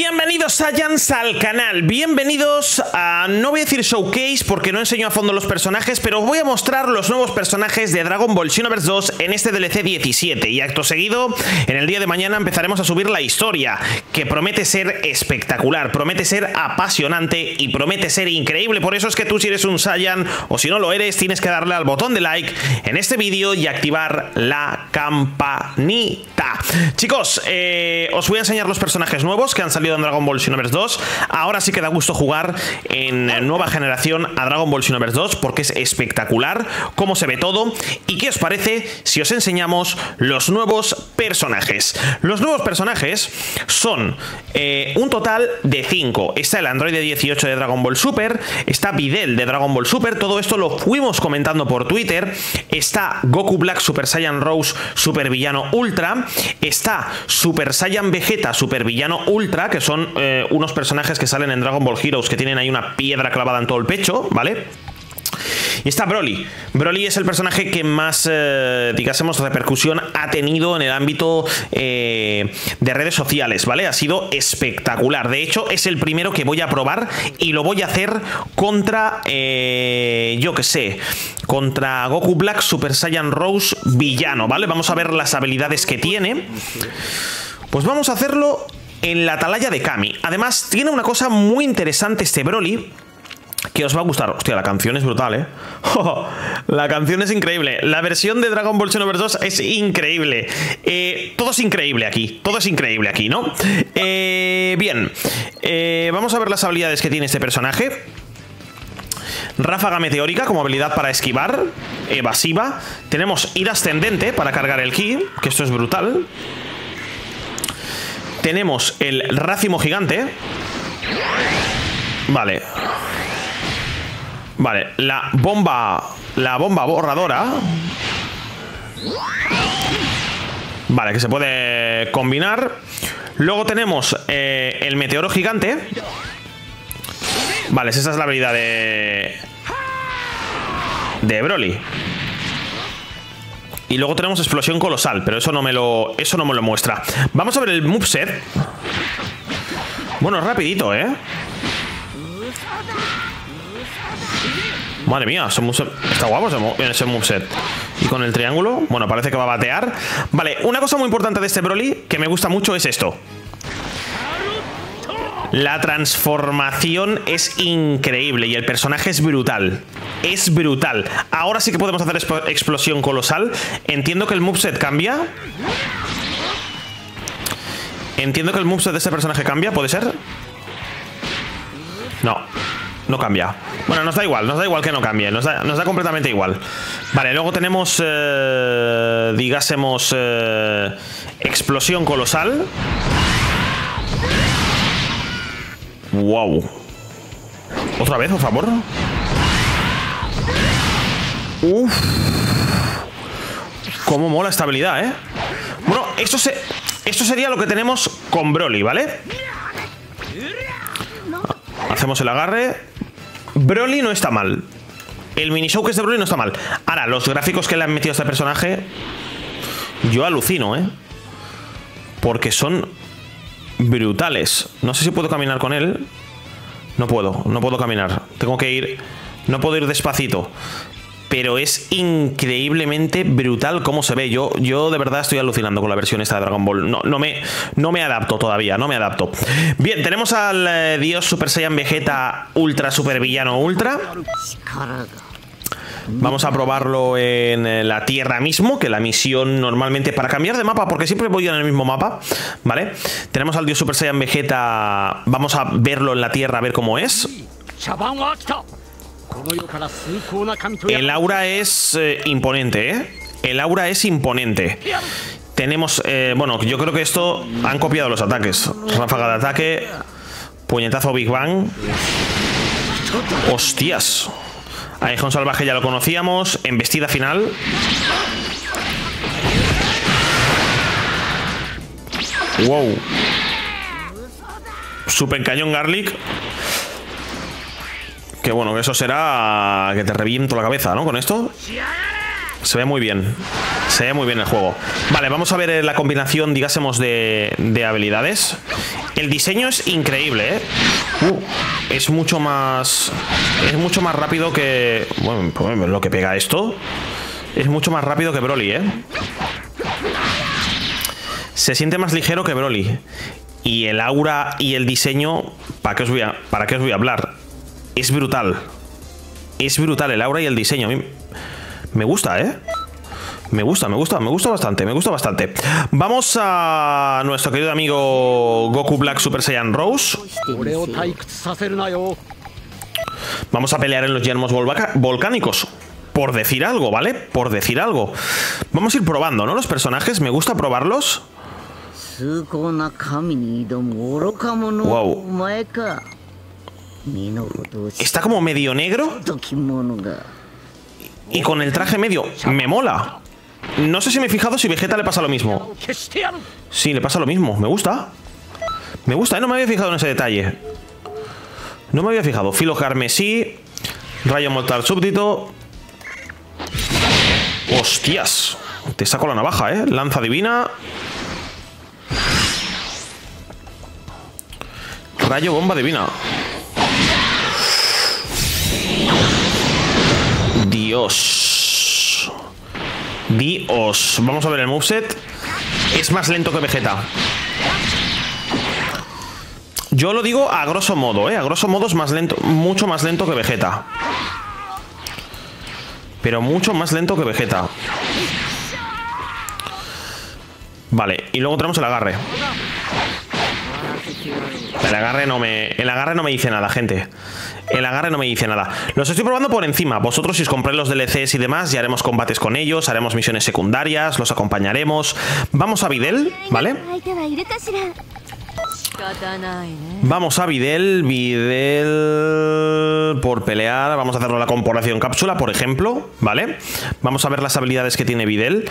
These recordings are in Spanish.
Bienvenidos Saiyans al canal, bienvenidos a, no voy a decir showcase porque no enseño a fondo los personajes, pero os voy a mostrar los nuevos personajes de Dragon Ball Xenoverse 2 en este DLC 17 y acto seguido, en el día de mañana empezaremos a subir la historia, que promete ser espectacular, promete ser apasionante y promete ser increíble. Por eso es que tú, si eres un Saiyan o si no lo eres, tienes que darle al botón de like en este vídeo y activar la campanita. Chicos, os voy a enseñar los personajes nuevos que han salido en Dragon Ball Xenoverse 2. Ahora sí que da gusto jugar en nueva generación a Dragon Ball Xenoverse 2 porque es espectacular cómo se ve todo. ¿Y qué os parece si os enseñamos los nuevos personajes? Los nuevos personajes son un total de 5. Está el Android 18 de Dragon Ball Super, está Videl de Dragon Ball Super, todo esto lo fuimos comentando por Twitter. Está Goku Black Super Saiyan Rose Super Villano Ultra, está Super Saiyan Vegeta Super Villano Ultra, que son unos personajes que salen en Dragon Ball Heroes, que tienen ahí una piedra clavada en todo el pecho, ¿vale? Y está Broly. Broly es el personaje que más, digásemos, repercusión ha tenido en el ámbito de redes sociales, ¿vale? Ha sido espectacular. De hecho, es el primero que voy a probar y lo voy a hacer contra, yo qué sé, contra Goku Black Super Saiyan Rose Villano, ¿vale? Vamos a ver las habilidades que tiene. Pues vamos a hacerlo en la atalaya de Kami. Además, tiene una cosa muy interesante este Broly que os va a gustar. Hostia, la canción es brutal, ¿eh? Oh, la canción es increíble. La versión de Dragon Ball Xenoverse 2 es increíble. Todo es increíble aquí. Todo es increíble aquí, ¿no? Bien. Vamos a ver las habilidades que tiene este personaje. Ráfaga meteórica como habilidad para esquivar. Evasiva. Tenemos ira ascendente para cargar el ki, que esto es brutal. Tenemos el racimo gigante. Vale. Vale, la bomba borradora. Vale, que se puede combinar. Luego tenemos el meteoro gigante. Vale, esa es la habilidad de Broly. Y luego tenemos explosión colosal, pero eso no me lo muestra. Vamos a ver el moveset. Bueno, rapidito, ¿eh? Madre mía, está guapo ese moveset. Y con el triángulo, bueno, parece que va a batear. Vale, una cosa muy importante de este Broly que me gusta mucho es esto. La transformación es increíble y el personaje es brutal. Es brutal. Ahora sí que podemos hacer explosión colosal. Entiendo que el moveset cambia. Entiendo que el moveset de este personaje cambia, ¿puede ser? No, no cambia. Bueno, nos da igual que no cambie. Nos da completamente igual. Vale, luego tenemos, digásemos, explosión colosal. Wow. Otra vez, por favor. Uff. Cómo mola esta habilidad, ¿eh? Bueno, esto sería lo que tenemos con Broly, ¿vale? Hacemos el agarre. Broly no está mal. El minishow que es de Broly no está mal. Ahora, los gráficos que le han metido a este personaje, yo alucino, ¿eh? Porque son brutales. No sé si puedo caminar con él. No puedo caminar. Tengo que ir. No puedo ir despacito. Pero es increíblemente brutal cómo se ve. Yo de verdad estoy alucinando con la versión esta de Dragon Ball. No me adapto todavía, no me adapto. Bien, tenemos al dios Super Saiyan Vegeta Ultra Super Villano Ultra. Vamos a probarlo en la Tierra mismo, que la misión normalmente para cambiar de mapa, porque siempre voy en el mismo mapa, ¿vale? Tenemos al dios Super Saiyan Vegeta, vamos a verlo en la Tierra, a ver cómo es. El aura es imponente, ¿eh? El aura es imponente. Tenemos, bueno, yo creo que esto han copiado los ataques. Ráfaga de ataque, puñetazo Big Bang. Hostias. Aguijón salvaje ya lo conocíamos. Embestida final. Wow. Super cañón Garlic. Que bueno, eso será que te reviento la cabeza, ¿no? Con esto. Se ve muy bien. Se ve muy bien el juego. Vale, vamos a ver la combinación, digásemos, de habilidades. El diseño es increíble, ¿eh? Es mucho más rápido que... Bueno, pues lo que pega esto. Es mucho más rápido que Broly, ¿eh? Se siente más ligero que Broly. Y el aura y el diseño... ¿Para qué os voy a hablar? Es brutal. Es brutal el aura y el diseño. A mí me gusta, ¿eh? Me gusta bastante. Vamos a nuestro querido amigo Goku Black Super Saiyan Rose. Vamos a pelear en los yermos volcánicos. Por decir algo, ¿vale? Por decir algo. Vamos a ir probando, ¿no? Los personajes, me gusta probarlos. Wow. Está como medio negro. Y con el traje medio. Me mola. No sé si me he fijado si Vegeta le pasa lo mismo. Sí, le pasa lo mismo. Me gusta. Me gusta, ¿eh? No me había fijado en ese detalle. No me había fijado. Filo carmesí. Rayo mortal súbdito. ¡Hostias! Te saco la navaja, ¿eh? Lanza divina. Rayo bomba divina. Dios. Vamos a ver el moveset. Es más lento que Vegeta. Yo lo digo a grosso modo, ¿eh? A grosso modo es más lento. Mucho más lento que Vegeta. Pero mucho más lento que Vegeta. Vale, y luego tenemos el agarre. El agarre no me dice nada, gente. El agarre no me dice nada. Los estoy probando por encima. Vosotros, si os compréis los DLCs y demás, ya haremos combates con ellos, haremos misiones secundarias, los acompañaremos. Vamos a Videl, ¿vale? Vamos a Videl. Videl... Por pelear. Vamos a hacerlo la corporación cápsula, por ejemplo, ¿vale? Vamos a ver las habilidades que tiene Videl.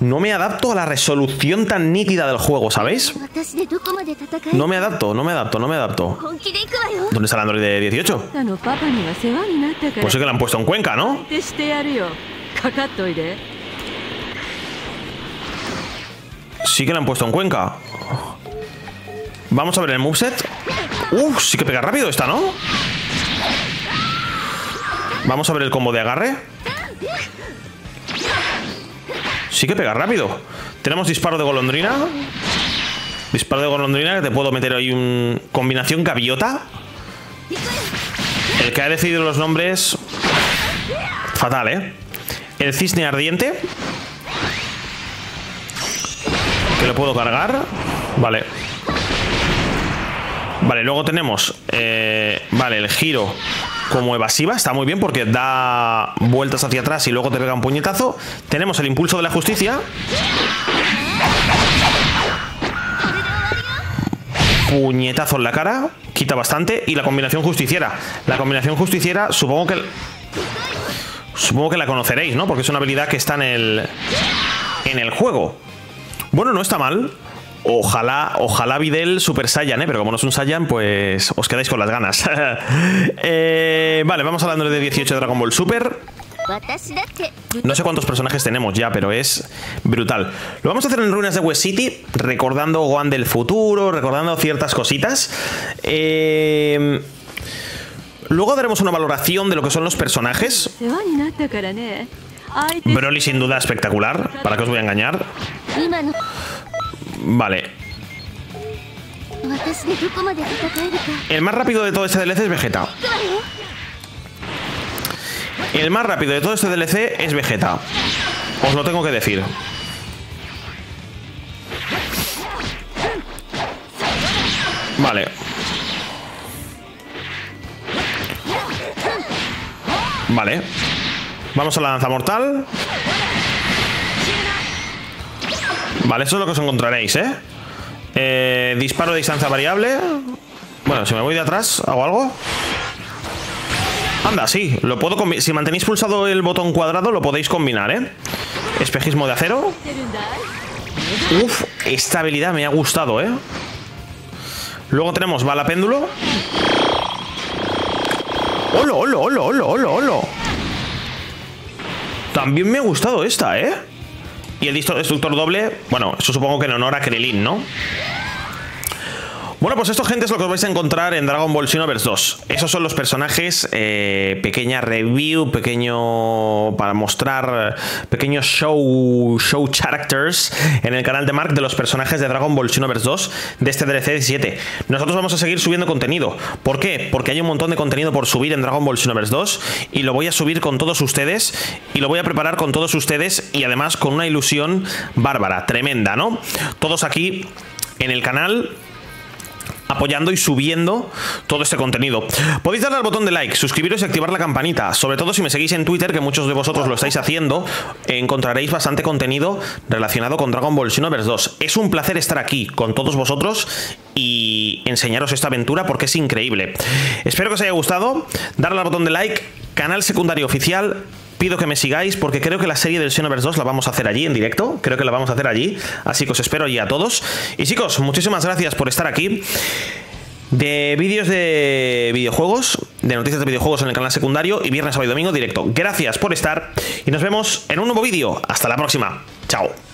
No me adapto a la resolución tan nítida del juego, ¿sabéis? No me adapto. ¿Dónde está el Android de 18? Pues sí que lo han puesto en Cuenca, ¿no? Sí que lo han puesto en Cuenca. Vamos a ver el moveset. Uf, sí que pega rápido esta, ¿no? Vamos a ver el combo de agarre. Sí que pega rápido. Tenemos disparo de golondrina. Disparo de golondrina, que te puedo meter ahí un... Combinación gaviota. El que ha decidido los nombres... Fatal, ¿eh? El cisne ardiente. Que lo puedo cargar. Vale. Vale, luego tenemos... vale, el giro... Como evasiva, está muy bien porque da vueltas hacia atrás y luego te pega un puñetazo. Tenemos el impulso de la justicia. Puñetazo en la cara. Quita bastante. Y la combinación justiciera. La combinación justiciera supongo que la conoceréis, ¿no? Porque es una habilidad que está en el juego. Bueno, no está mal. Ojalá Videl Super Saiyan, ¿eh? Pero como no es un Saiyan, pues os quedáis con las ganas. Vale, vamos hablando de 18 de Dragon Ball Super. No sé cuántos personajes tenemos ya, pero es brutal. Lo vamos a hacer en Ruinas de West City, recordando Gohan del futuro, recordando ciertas cositas. Luego daremos una valoración de lo que son los personajes. Broly sin duda espectacular, para que os voy a engañar. Vale. El más rápido de todo este DLC es Vegeta. El más rápido de todo este DLC es Vegeta. Os lo tengo que decir. Vale. Vale. Vamos a la danza mortal. Vale, eso es lo que os encontraréis, ¿eh? Disparo de distancia variable. Bueno, si me voy de atrás, ¿hago algo? Anda, sí, lo puedo combinar. Si mantenéis pulsado el botón cuadrado, lo podéis combinar, ¿eh? Espejismo de acero. Uf, esta habilidad me ha gustado, ¿eh? Luego tenemos bala péndulo. ¡Holo, holo, holo, holo, holo, holo! También me ha gustado esta, ¿eh? Y el destructor doble, bueno, eso supongo que en honor a Crilín, ¿no? Bueno, pues esto, gente, es lo que os vais a encontrar en Dragon Ball Xenoverse 2. Esos son los personajes, pequeña review, pequeño para mostrar, pequeños show characters en el canal de Mark de los personajes de Dragon Ball Xenoverse 2 de este DLC 17. Nosotros vamos a seguir subiendo contenido. ¿Por qué? Porque hay un montón de contenido por subir en Dragon Ball Xenoverse 2 y lo voy a subir con todos ustedes y lo voy a preparar con todos ustedes y además con una ilusión bárbara, tremenda, ¿no? Todos aquí en el canal apoyando y subiendo todo este contenido. Podéis darle al botón de like, suscribiros y activar la campanita, sobre todo si me seguís en Twitter, que muchos de vosotros lo estáis haciendo. Encontraréis bastante contenido relacionado con Dragon Ball Xenoverse 2. Es un placer estar aquí con todos vosotros y enseñaros esta aventura porque es increíble. Espero que os haya gustado. Darle al botón de like, canal secundario oficial. Pido que me sigáis porque creo que la serie del Xenoverse 2 la vamos a hacer allí en directo. Creo que la vamos a hacer allí. Así que os espero allí a todos. Y chicos, muchísimas gracias por estar aquí. De vídeos de videojuegos, de noticias de videojuegos en el canal secundario y viernes, sábado y domingo directo. Gracias por estar y nos vemos en un nuevo vídeo. Hasta la próxima. Chao.